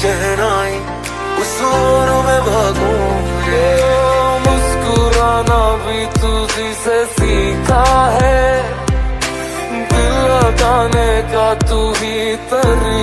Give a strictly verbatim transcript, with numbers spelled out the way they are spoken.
शहनाई उसूरों में भागूं ये मुस्कुराना भी तुझी से सीखा है दिल लगाने का तू ही तरीका।